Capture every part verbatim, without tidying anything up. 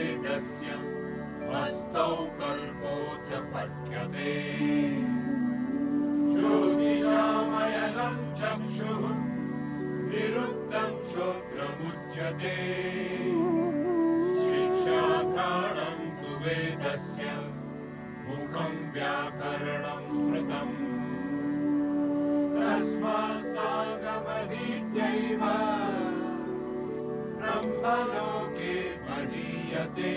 वेदस्य अस्तौ कल्पो च पठ्यते ज्योतिषामयनं चक्षुः निरुक्तं श्रोत्रमुच्यते शिक्षाधारणं तु वेदस्य मुखं व्याकरणं स्मृतम् तस्मात् साङ्गमधीत्यैव ब्रह्मलोके मनीयते।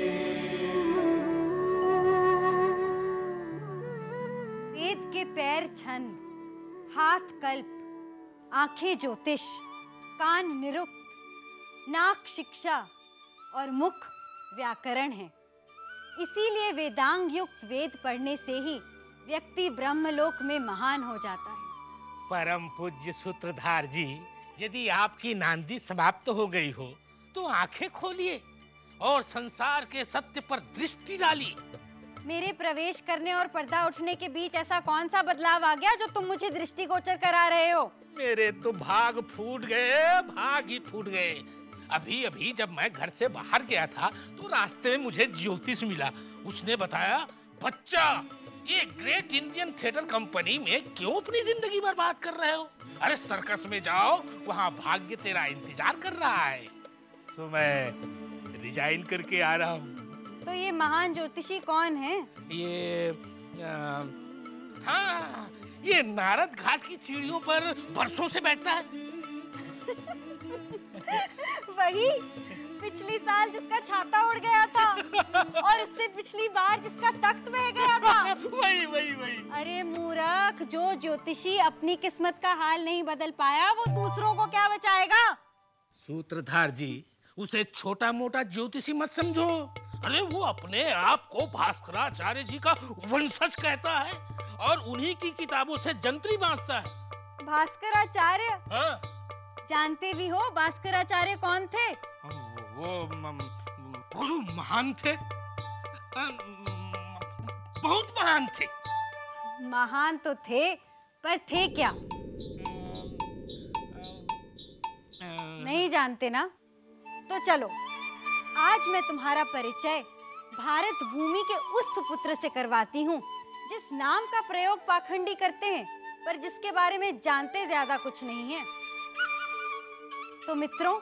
वेद के पैर छंद, हाथ कल्प, आंखें ज्योतिष, कान निरुक्त, नाक शिक्षा और मुख व्याकरण है। इसीलिए वेदांग युक्त वेद पढ़ने से ही व्यक्ति ब्रह्मलोक में महान हो जाता है। परम पूज्य सूत्रधार जी, यदि आपकी नांदी समाप्त हो गई हो तो आंखें खोलिए और संसार के सत्य पर दृष्टि डालिए। मेरे प्रवेश करने और पर्दा उठने के बीच ऐसा कौन सा बदलाव आ गया जो तुम मुझे दृष्टिगोचर करा रहे हो? मेरे तो भाग फूट गए, भाग ही फूट गए। अभी अभी जब मैं घर से बाहर गया था तो रास्ते में मुझे ज्योतिष मिला। उसने बताया, बच्चा ये ग्रेट इंडियन थिएटर कंपनी में क्यों अपनी जिंदगी बर्बाद कर रहे हो? अरे सर्कस में जाओ, वहाँ भाग्य तेरा इंतजार कर रहा है। तो मैं रिजाइन करके आ रहा हूँ। तो ये महान ज्योतिषी कौन है? ये आ, हाँ, ये नारद घाट की सीढ़ियों पर बरसों से बैठता है। वही पिछली साल जिसका छाता उड़ गया था और उससे पिछली बार जिसका तख्त बह गया था। वही वही वही। अरे मूर्ख, जो ज्योतिषी अपनी किस्मत का हाल नहीं बदल पाया वो दूसरों को क्या बचाएगा? सूत्रधार जी, उसे छोटा मोटा ज्योतिषी मत समझो। अरे वो अपने आप को भास्कराचार्य जी का वंशज कहता है और उन्हीं की किताबों से जंतरी बांधता है। भास्कराचार्य? हाँ। जानते भी हो भास्कराचार्य कौन थे? वो वो जो महान थे, बहुत महान थे। महान तो थे, पर थे क्या? आ, आ, आ, नहीं जानते ना? तो चलो, आज मैं तुम्हारा परिचय भारत भूमि के उस सुपुत्र से करवाती हूँ जिस नाम का प्रयोग पाखंडी करते हैं पर जिसके बारे में जानते ज्यादा कुछ नहीं है। तो मित्रों,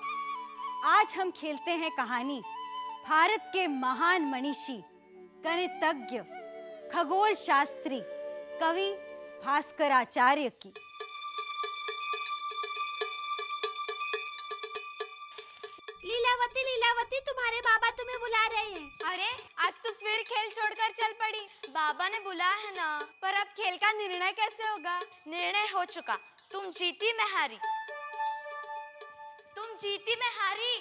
आज हम खेलते हैं कहानी भारत के महान मनीषी, गणितज्ञ, खगोल शास्त्री, कवि भास्कराचार्य की। लीलावती, लीलावती, तुम्हारे बाबा तुम्हें बुला रहे हैं। अरे आज तो फिर खेल छोड़कर चल पड़ी। बाबा ने बुलाया है ना, पर अब खेल का निर्णय कैसे होगा? निर्णय हो चुका, तुम जीती मैं हारी। तुम जीती मैं हारी।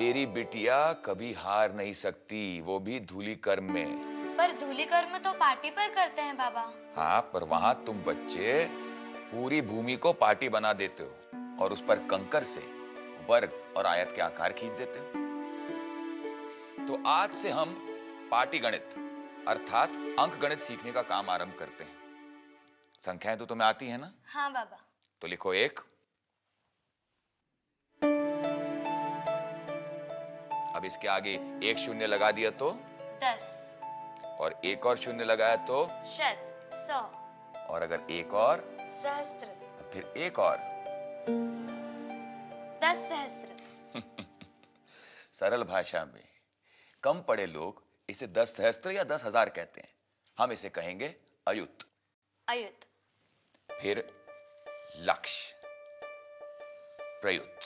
मेरी बिटिया कभी हार नहीं सकती, वो भी धूली कर्म में। पर धूली कर्म तो पार्टी पर करते हैं बाबा। हाँ, पर वहाँ तुम बच्चे पूरी भूमि को पार्टी बना देते हो और उस पर कंकर से वर्ग और आयत के आकार खींच देते हो। तो आज से हम पार्टी गणित अर्थात अंक गणित सीखने का काम आरंभ करते हैं। संख्याएं तो तुम्हें आती है ना? हाँ बाबा। तो लिखो एक। अब इसके आगे एक शून्य लगा दिया तो दस, और एक और शून्य लगाया तो शत, सौ, और अगर एक और सहस्त्र, फिर एक और दस सहस्त्र। सरल भाषा में कम पढ़े लोग इसे दस सहस्त्र या दस हजार कहते हैं। हम इसे कहेंगे अयुत। अयुत। फिर लक्ष, प्रयुत,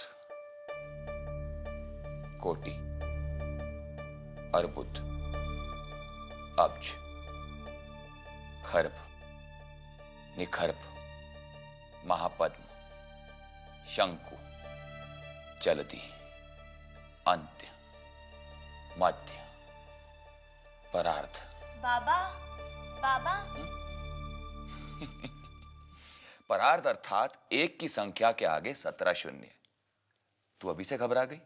कोटि, अर्बुद, अब्ज, खर्ब, निखर्ब, महापद्म, शंकु, जलधि, अंत्य, मध्य, परार्ध। बाबा, बाबा। परार्ध अर्थात एक की संख्या के आगे सत्रह शून्य। तू अभी से घबरा गई?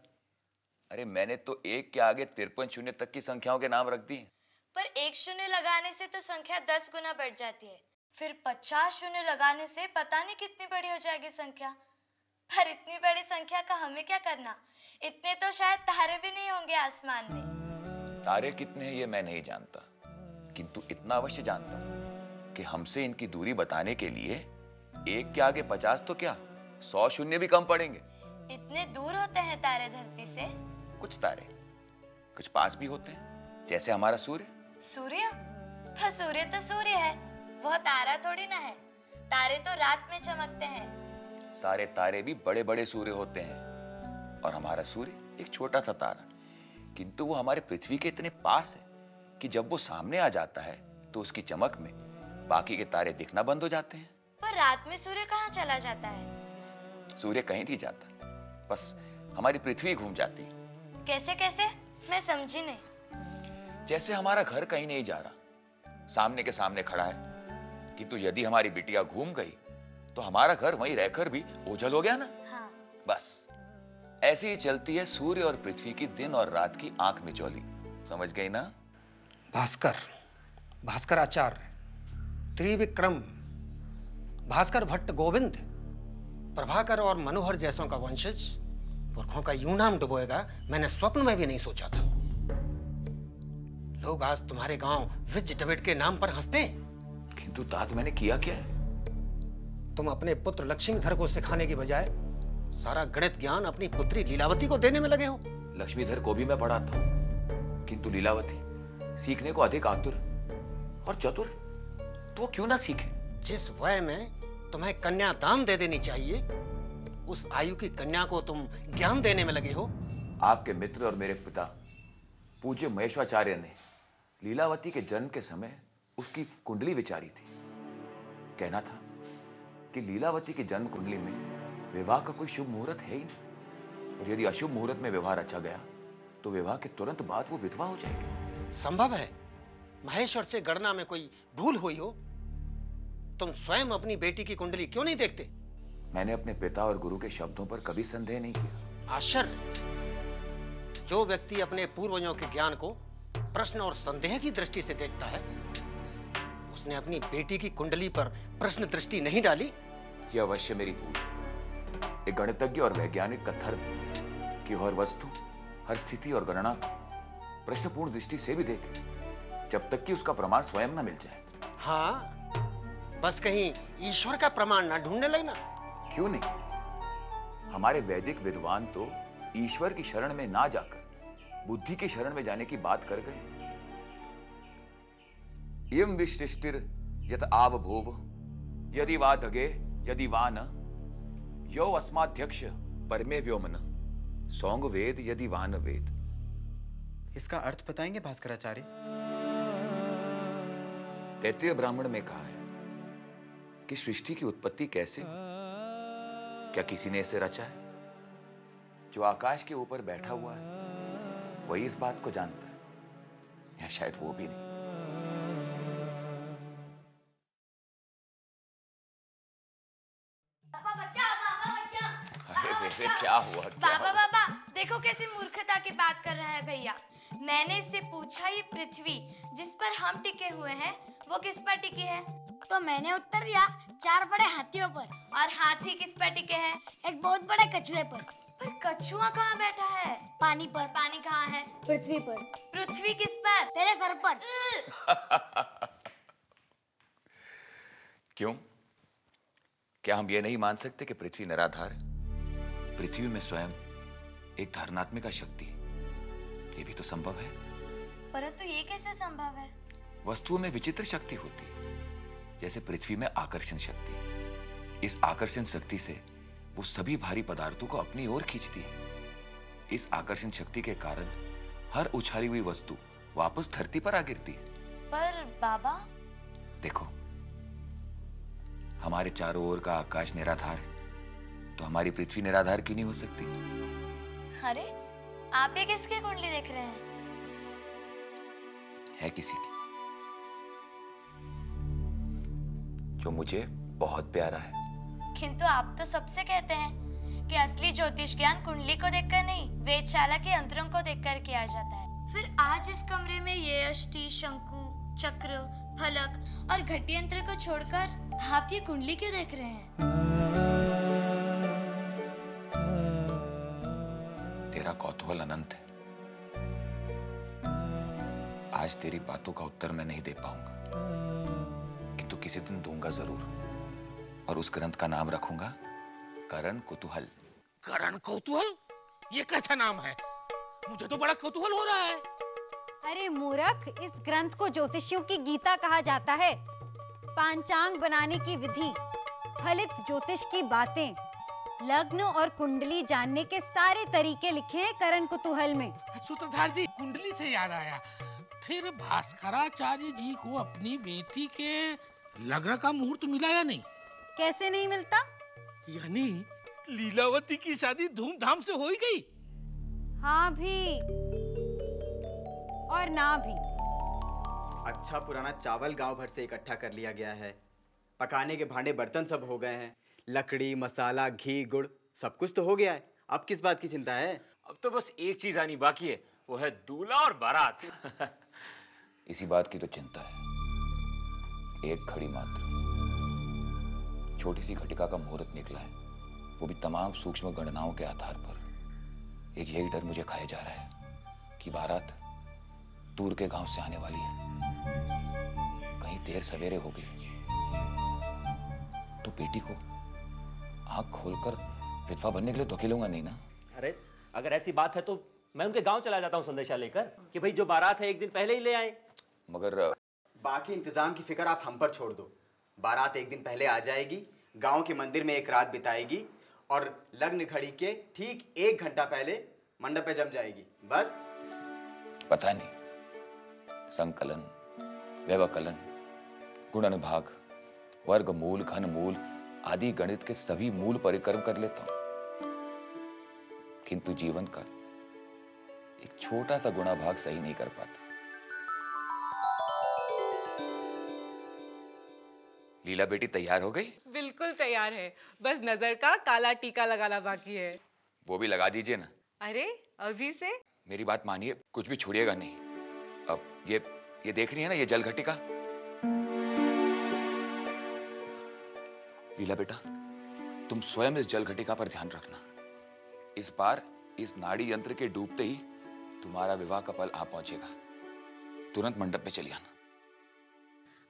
अरे मैंने तो एक के आगे तिरपन शून्य तक की संख्याओं के नाम रख दिए। पर एक शून्य लगाने से तो संख्या दस गुना बढ़ जाती है, फिर पचास शून्य लगाने से पता नहीं कितनी बड़ी हो जाएगी संख्या। पर इतनी बड़ी संख्या का हमें क्या करना, इतने तो शायद तारे भी नहीं होंगे आसमान में। तारे कितने हैं ये मैं नहीं जानता, किंतु इतना अवश्य जानता हूँ कि हमसे इनकी दूरी बताने के लिए एक के आगे पचास तो क्या सौ शून्य भी कम पड़ेंगे। इतने दूर होते हैं तारे धरती से? कुछ तारे कुछ पास भी होते हैं, जैसे हमारा सूर्य। सूर्य? पर सूर्य तो सूर्य है, वह तारा थोड़ी ना है। तारे तो रात में चमकते हैं। सारे तारे भी बड़े बड़े सूर्य होते हैं और हमारा सूर्य एक छोटा सा तारा, किंतु वो हमारे पृथ्वी के इतने पास है कि जब वो सामने आ जाता है तो उसकी चमक में बाकी के तारे दिखना बंद हो जाते हैं। पर रात में सूर्य कहाँ चला जाता है? सूर्य कहीं नहीं जाता, बस हमारी पृथ्वी घूम जाती। कैसे कैसे? मैं समझी नहीं। जैसे हमारा घर कहीं नहीं जा रहा, सामने के सामने खड़ा है, किंतु यदि हमारी बिटिया घूम गई तो हमारा घर वहीं रहकर भी ओझल हो गया ना। हाँ। बस ऐसे ही चलती है सूर्य और पृथ्वी की दिन और रात की आंख मिचौली। समझ गई ना? भास्कर, भास्कराचार्य, त्रिविक्रम, भास्कर भट्ट गोविंद, प्रभाकर और मनोहर जैसों का वंशज पुरखों का यूं नाम डुबोएगा, मैंने स्वप्न में भी नहीं सोचा था। लोग आज तुम्हारे गांव विज डबेट के नाम पर हंसते हैं। किंतु तात मैंने किया क्या है? तुम अपने पुत्र लक्ष्मीधर को सिखाने की बजाय सारा गणित ज्ञान अपनी पुत्री लीलावती को देने में लगे हो। लक्ष्मीधर को भी मैं पढ़ाता हूँ, किंतु लीलावती सीखने को अधिक आतुर और चतुर, तो क्यों ना सीखे? जिस वय में तुम्हें कन्या दान दे देनी चाहिए, उस आयु की कन्या को तुम ज्ञान देने में लगे हो। आपके मित्र और मेरे पिता पूज्य महेश्वराचार्य ने लीलावती के जन्म के समय उसकी कुंडली विचारी थी। कहना था कि लीलावती की जन्म कुंडली में विवाह का कोई शुभ मुहूर्त है ही नहीं, और यदि अशुभ मुहूर्त में विवाह रचा गया तो विवाह के तुरंत बाद वो विधवा हो जाएगी। संभव है महेश्वर से गणना में कोई भूल हुई हो। तुम स्वयं अपनी बेटी की कुंडली क्यों नहीं देखते? मैंने अपने पिता और गुरु के शब्दों पर कभी संदेह नहीं किया। आश्चर्य! जो व्यक्ति अपने पूर्वजों के ज्ञान को प्रश्न और संदेह की दृष्टि से देखता है, उसने अपनी बेटी की कुंडली पर प्रश्न दृष्टि नहीं डाली। यह अवश्य मेरी भूल। एक गणितज्ञ और वैज्ञानिक का धर्म कि हर वस्तु, हर स्थिति और गणना प्रश्नपूर्ण दृष्टि से भी देख, जब तक कि उसका प्रमाण स्वयं न मिल जाए। हाँ, बस कहीं ईश्वर का प्रमाण ना ढूंढने लगना। क्यों नहीं? हमारे वैदिक विद्वान तो ईश्वर की शरण में ना जाकर बुद्धि की शरण में जाने की बात कर गए। यम विश्रिष्टिर यत आवभोव यदि वा दगे यदि वा न यो अस्माध्यक्ष परमे व्योमन सौंग वेद यदि वा न वेद। इसका अर्थ बताएंगे भास्कराचार्य? तैत्तिरीय ब्राह्मण में कहा है कि सृष्टि की उत्पत्ति कैसे, क्या किसी ने इसे रचा है? जो आकाश के ऊपर बैठा हुआ है वही इस बात को जानता है, या शायद वो भी नहीं। पापा बच्चा, पापा बच्चा, अरे बेबे क्या हुआ? पापा पापा देखो कैसे मूर्खता की बात कर रहा है भैया। मैंने इससे पूछा ये पृथ्वी जिस पर हम टिके हुए हैं वो किस पर टिकी है, तो मैंने उत्तर दिया चार बड़े हाथियों पर। और हाथी किस पर टिके हैं? एक बहुत बड़े कछुए पर। पर कछुआ कहाँ बैठा है? पानी पर। पानी कहाँ है? पृथ्वी पर। पृथ्वी किस पर? तेरे सर पर। क्यों? क्या हम ये नहीं मान सकते कि पृथ्वी निराधार है? पृथ्वी में स्वयं एक धारणात्मिका शक्ति, ये भी तो संभव है। परंतु ये कैसे संभव है? वस्तुओं में विचित्र शक्ति होती है, जैसे पृथ्वी में आकर्षण शक्ति। इस आकर्षण शक्ति से वो सभी भारी पदार्थों को अपनी ओर खींचती है। इस आकर्षण शक्ति के कारण हर उछाली हुई वस्तु वापस धरती पर आ गिरती है। पर बाबा देखो, हमारे चारों ओर का आकाश निराधार है, तो हमारी पृथ्वी निराधार क्यों नहीं हो सकती? अरे आप ये किसकी कुंडली देख रहे हैं? है किसी की, जो मुझे बहुत प्यारा है। किंतु आप तो सबसे कहते हैं कि असली ज्योतिष ज्ञान कुंडली को देखकर नहीं, वेदशाला के यंत्रों को देखकर किया जाता है। फिर आज इस कमरे में ये यष्टि, शंकु, चक्र, फलक और घटी यंत्र को छोड़कर आप ये कुंडली क्यों देख रहे हैं? कौतूहल अनंत है। आज तेरी बातों का उत्तर मैं नहीं दे पाऊंगा, किंतु किसी दिन दूंगा जरूर। और उस ग्रंथ का नाम रखूंगा करण कुतूहल। करण कौतूहल? ये कैसा नाम है? मुझे तो बड़ा कौतूहल हो रहा है। अरे मूर्ख, इस ग्रंथ को ज्योतिषियों की गीता कहा जाता है। पांचांग बनाने की विधि, फलित ज्योतिष की बातें, लग्न और कुंडली जानने के सारे तरीके लिखे हैं करण कुतूहल में। सूत्रधार जी, कुंडली से याद आया, फिर भास्कराचार्य जी को अपनी बेटी के लग्न का मुहूर्त मिला या नहीं? कैसे नहीं मिलता? यानी लीलावती की शादी धूमधाम से हो ही गई। हाँ भी और ना भी। अच्छा पुराना चावल गांव भर से इकट्ठा कर लिया गया है, पकाने के भांडे बर्तन सब हो गए हैं, लकड़ी मसाला घी गुड़ सब कुछ तो हो गया है। अब किस बात की चिंता है? अब तो बस एक चीज आनी बाकी है, वो है दूल्हा और बारात। इसी बात की तो चिंता है। एक घड़ी मात्र छोटी सी घटिका का मुहूर्त निकला है, वो भी तमाम सूक्ष्म गणनाओं के आधार पर। एक यही डर मुझे खाया जा रहा है कि बारात दूर के गांव से आने वाली है, कहीं देर सवेरे होगी तो बेटी को आंख खोलकर विधवा बनने के लिए धोखेलूंगा नहीं ना। अरे अगर ऐसी बात है तो मैं उनके गांव चला जाता हूँ संदेशा लेकर कि भाई जो बारात है एक दिन पहले ही ले आए। मगर बाकी इंतजाम की फिक्र आप हम पर छोड़ दो। बारात एक दिन पहले आ जाएगी, गाँव के मंदिर में एक रात बिताएगी और लग्न घड़ी के ठीक एक घंटा पहले मंडप पे जम जाएगी। बस पता नहीं संकलन व्यवकलन गुणनभाग वर्ग मूल घन मूल आदि गणित के सभी मूल परिक्रम कर लेता हूं, किंतु जीवन का एक छोटा सा गुणाभाग सही नहीं कर पाता। लीला बेटी तैयार हो गई? बिल्कुल तैयार है, बस नजर का काला टीका लगाना बाकी है। वो भी लगा दीजिए ना। अरे अभी से? मेरी बात मानिए, कुछ भी छोड़िएगा नहीं। अब ये ये देख रही है ना ये जल घटिका? लीला बेटा, तुम स्वयं इस जल घटिका पर ध्यान रखना। इस बार इस नाड़ी यंत्र के डूबते ही तुम्हारा विवाह का पल आ पहुंचेगा। तुरंत मंडप पे चली आना।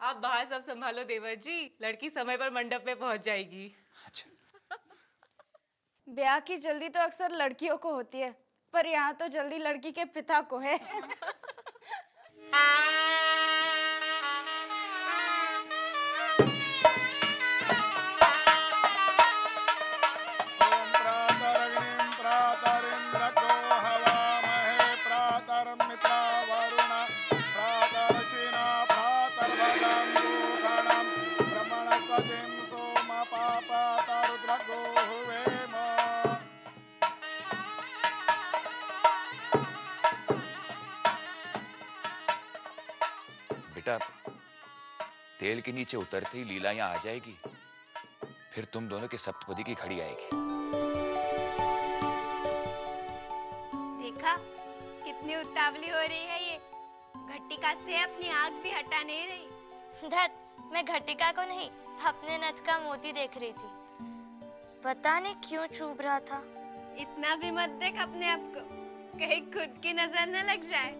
आप बाहर सब संभालो देवर जी, लड़की समय पर मंडप पे पहुंच जाएगी। अच्छा। ब्याह की जल्दी तो अक्सर लड़कियों को होती है, पर यहाँ तो जल्दी लड़की के पिता को है। तेल के नीचे उतरते ही लीला यहाँ आ जाएगी, फिर तुम दोनों के सप्तपदी की घड़ी आएगी। देखा कितनी उतावली हो रही है ये, घटिका से अपनी आंख भी हटा नहीं रही। धत, मैं घटिका को नहीं अपने नथ का मोती देख रही थी, पता नहीं क्यों चुभ रहा था। इतना भी मत देख अपने आप को, कहीं खुद की नजर न लग जाए।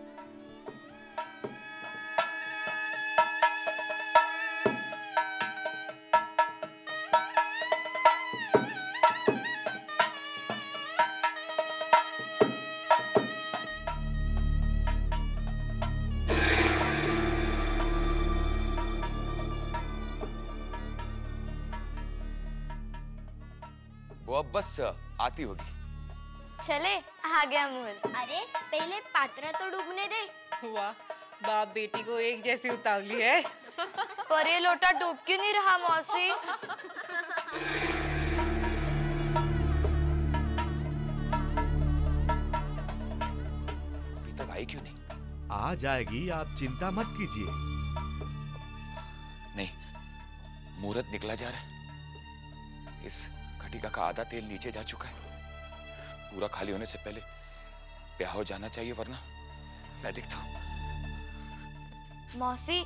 बस आती होगी। चले, आ गया मुहूर्त। अरे पहले पात्र तो डूबने दे। वाह, बाप बेटी को एक जैसी उतावली है। पर ये लोटा डूब क्यों नहीं रहा मौसी? अभी तक आई क्यों नहीं? आ जाएगी, आप चिंता मत कीजिए। नहीं, मुहूर्त निकला जा रहा है। इस घटिका का आधा तेल नीचे जा चुका है, पूरा खाली होने से पहले ब्याह हो जाना चाहिए, वरना मैं दिखता हूं। मौसी,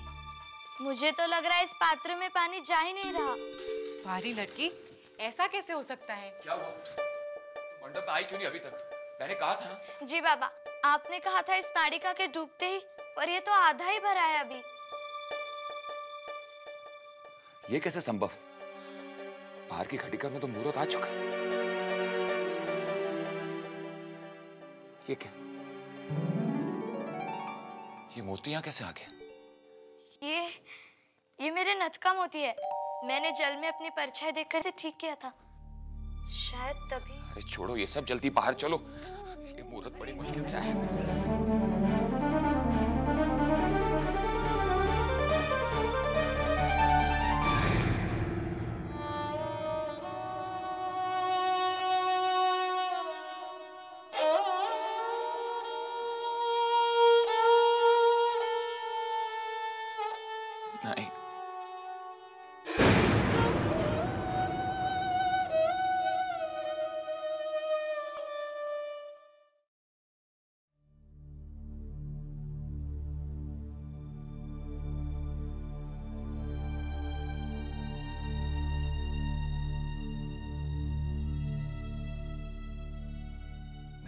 मुझे तो लग रहा है इस पात्र में पानी जा ही नहीं रहा। भारी लड़की, ऐसा कैसे हो सकता है? क्या हुआ? मंडप आई क्यों नहीं अभी तक? मैंने कहा था ना। जी बाबा, आपने कहा था इस नाड़िका के डूबते ही, और ये तो आधा ही भरा है अभी। ये कैसे संभव? बाहर की घटिका में तो मुहूर्त आ चुका। ये क्या? ये मोती यहाँ कैसे आ गया? ये ये मेरे नथ का मोती है। मैंने जल में अपनी परछाई देखकर इसे ठीक किया था, शायद तभी। अरे छोड़ो ये सब, जल्दी बाहर चलो, ये मुहूर्त बड़ी मुश्किल से आया।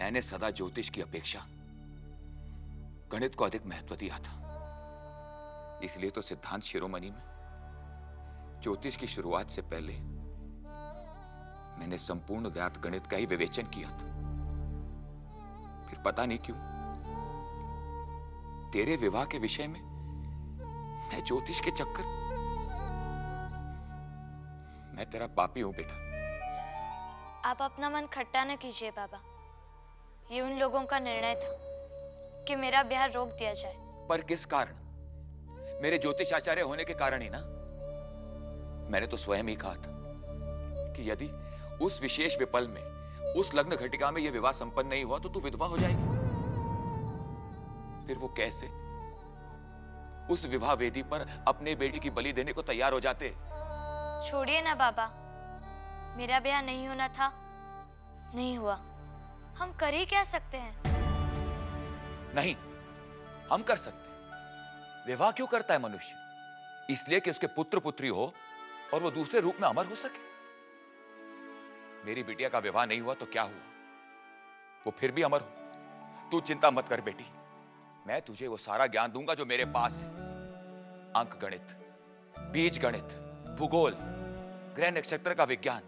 मैंने सदा ज्योतिष की अपेक्षा गणित को अधिक महत्व दिया था, इसलिए तो सिद्धांत शिरोमणि में ज्योतिष की शुरुआत से पहले मैंने संपूर्ण ज्ञात गणित का ही विवेचन किया था। फिर पता नहीं क्यों तेरे विवाह के विषय में मैं ज्योतिष के चक्कर। मैं तेरा पापी हूं बेटा। आप अपना मन खट्टा न कीजिए बाबा। ये उन लोगों का निर्णय था कि मेरा ब्याह रोक दिया जाए। पर किस कारण? मेरे ज्योतिष आचार्य होने के कारण ही ना। मैंने तो स्वयं ही कहा था कि यदि उस विशेष विपल में, उस लग्न घटिका में यह विवाह संपन्न नहीं हुआ तो तू विधवा हो जाएगी। फिर वो कैसे उस विवाह वेदी पर अपने बेटी की बलि देने को तैयार हो जाते। छोड़िए ना बाबा, मेरा ब्याह नहीं होना था, नहीं हुआ। हम कर ही क्या सकते हैं? नहीं, हम कर सकते हैं। विवाह क्यों करता है मनुष्य? इसलिए कि उसके पुत्र पुत्री हो और वो दूसरे रूप में अमर हो सके। मेरी बिटिया का विवाह नहीं हुआ तो क्या हुआ, वो फिर भी अमर हो। तू चिंता मत कर बेटी, मैं तुझे वो सारा ज्ञान दूंगा जो मेरे पास है। अंक गणित, बीज गणित, भूगोल, ग्रह नक्षत्र का विज्ञान।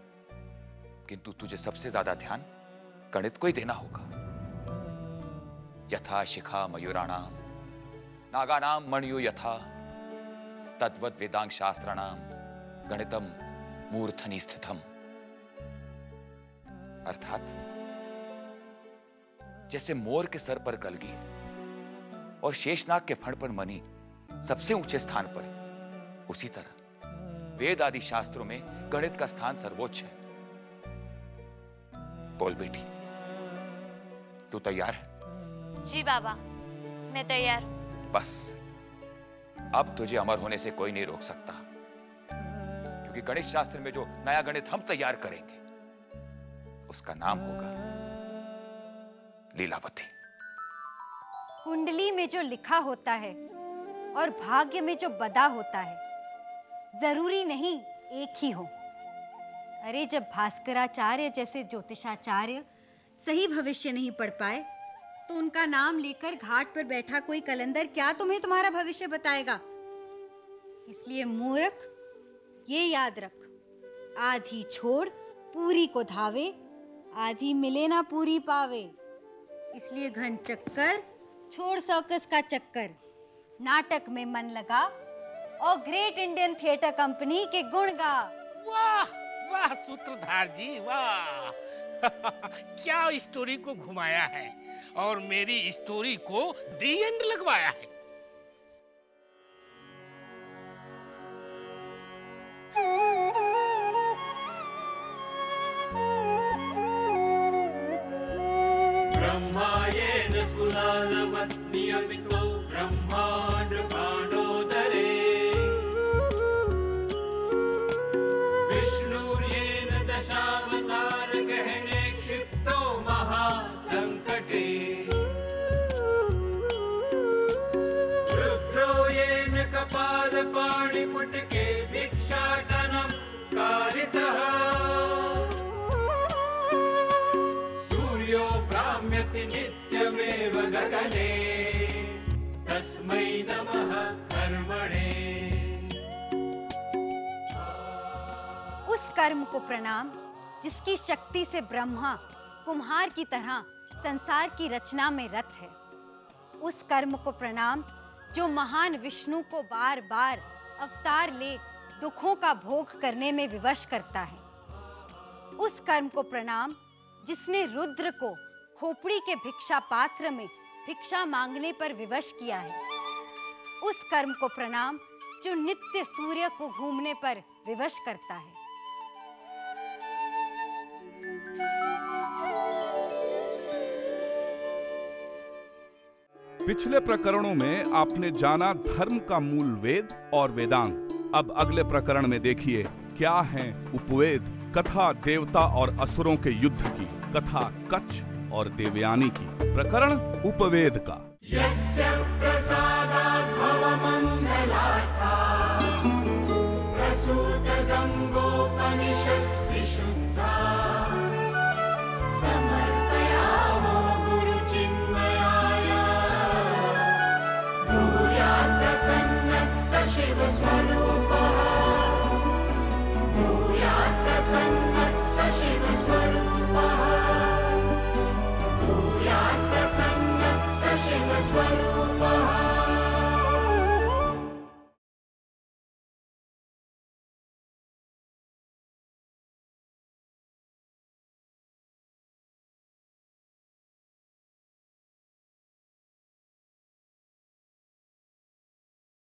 किंतु तुझे सबसे ज्यादा ध्यान गणित को ही देना होगा। यथा शिखा मयूराणाम नागानाम मणियो यथा तद्वद वेदांग शास्त्राणाम गणितम मूर्धनि स्थितम। अर्थात जैसे मोर के सर पर गलगी और शेषनाग के फण पर मणि सबसे ऊंचे स्थान पर है, उसी तरह वेद आदि शास्त्रों में गणित का स्थान सर्वोच्च है। बोल बेटी, तू तैयार है? जी बाबा, मैं तैयार हूं। बस अब तुझे अमर होने से कोई नहीं रोक सकता, क्योंकि गणित शास्त्र में जो नया गणित हम तैयार करेंगे उसका नाम होगा लीलावती। कुंडली में जो लिखा होता है और भाग्य में जो बदा होता है जरूरी नहीं एक ही हो। अरे जब भास्कराचार्य जैसे ज्योतिषाचार्य सही भविष्य नहीं पढ़ पाए तो उनका नाम लेकर घाट पर बैठा कोई कलंदर क्या तुम्हें तुम्हारा भविष्य बताएगा? इसलिए मूर्ख ये याद रख, आधी छोड़ पूरी को धावे, आधी मिले ना पूरी पावे। इसलिए घन चक्कर छोड़ सर्कस का चक्कर, नाटक में मन लगा और ग्रेट इंडियन थिएटर कंपनी के गुण गा। वाह वाह सूत्रधार जी वाह क्या स्टोरी को घुमाया है और मेरी स्टोरी को दी एंड लगवाया है। ब्रह्मायेन कुलालवत् नियमितो ब्रह्मांड भांडोदरे पाणिपुटके भिक्षाटनं कारितः सूर्यो ब्राह्म्य नित्यमेव गगने तस्मै नमः कर्मणे। उस कर्म को प्रणाम जिसकी शक्ति से ब्रह्मा कुम्हार की तरह संसार की रचना में रत है। उस कर्म को प्रणाम जो महान विष्णु को बार बार अवतार ले दुखों का भोग करने में विवश करता है। उस कर्म को प्रणाम जिसने रुद्र को खोपड़ी के भिक्षा पात्र में भिक्षा मांगने पर विवश किया है। उस कर्म को प्रणाम जो नित्य सूर्य को घूमने पर विवश करता है। पिछले प्रकरणों में आपने जाना धर्म का मूल वेद और वेदांग। अब अगले प्रकरण में देखिए क्या है उपवेद। कथा देवता और असुरों के युद्ध की, कथा कच्छ और देवयानी की। प्रकरण उपवेद का। यस्य प्रसादाद् भवमंगलार्था प्रसूत गंगोपनिषद विशुद्धा समर्पयामो गुरुचिन्मयाय भूयात् प्रसन्नः स शिवस्वरूपः भूयात् प्रसन्नः स शिवस्वरूपः शिवस्वरूपः।